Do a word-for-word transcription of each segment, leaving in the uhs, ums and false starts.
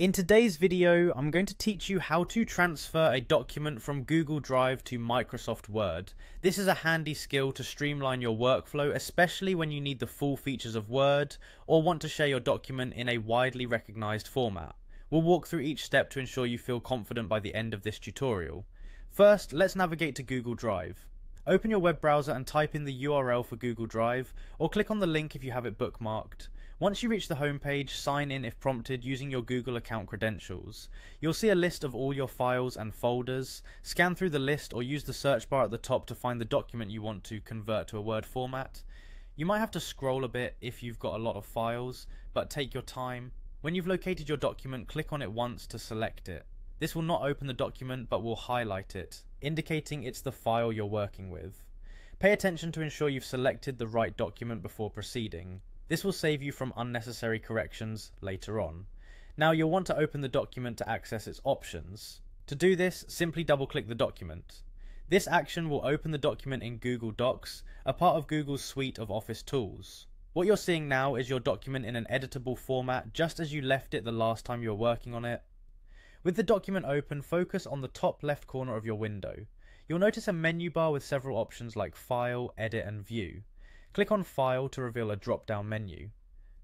In today's video, I'm going to teach you how to transfer a document from Google Drive to Microsoft Word. This is a handy skill to streamline your workflow, especially when you need the full features of Word or want to share your document in a widely recognized format. We'll walk through each step to ensure you feel confident by the end of this tutorial. First, let's navigate to Google Drive. Open your web browser and type in the U R L for Google Drive, or click on the link if you have it bookmarked. Once you reach the home page, sign in if prompted using your Google account credentials. You'll see a list of all your files and folders. Scan through the list or use the search bar at the top to find the document you want to convert to a Word format. You might have to scroll a bit if you've got a lot of files, but take your time. When you've located your document, click on it once to select it. This will not open the document but will highlight it, indicating it's the file you're working with. Pay attention to ensure you've selected the right document before proceeding. This will save you from unnecessary corrections later on. Now you'll want to open the document to access its options. To do this, simply double-click the document. This action will open the document in Google Docs, a part of Google's suite of Office tools. What you're seeing now is your document in an editable format, just as you left it the last time you were working on it. With the document open, focus on the top left corner of your window. You'll notice a menu bar with several options like File, Edit, and View. Click on File to reveal a drop-down menu.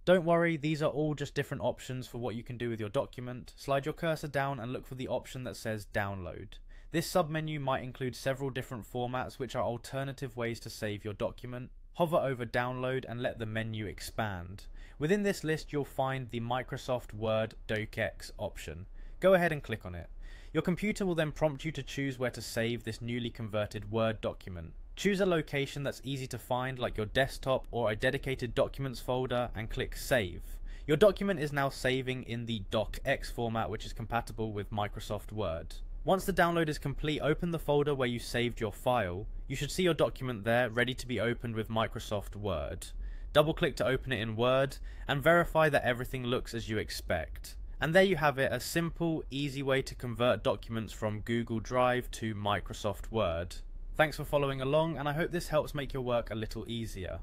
Don't worry, these are all just different options for what you can do with your document. Slide your cursor down and look for the option that says Download. This submenu might include several different formats, which are alternative ways to save your document. Hover over Download and let the menu expand. Within this list, you'll find the Microsoft Word D O C X option. Go ahead and click on it. Your computer will then prompt you to choose where to save this newly converted Word document. Choose a location that's easy to find, like your desktop or a dedicated documents folder, and click Save. Your document is now saving in the D O C X format, which is compatible with Microsoft Word. Once the download is complete, open the folder where you saved your file. You should see your document there, ready to be opened with Microsoft Word. Double-click to open it in Word, and verify that everything looks as you expect. And there you have it, a simple, easy way to convert documents from Google Drive to Microsoft Word. Thanks for following along, and I hope this helps make your work a little easier.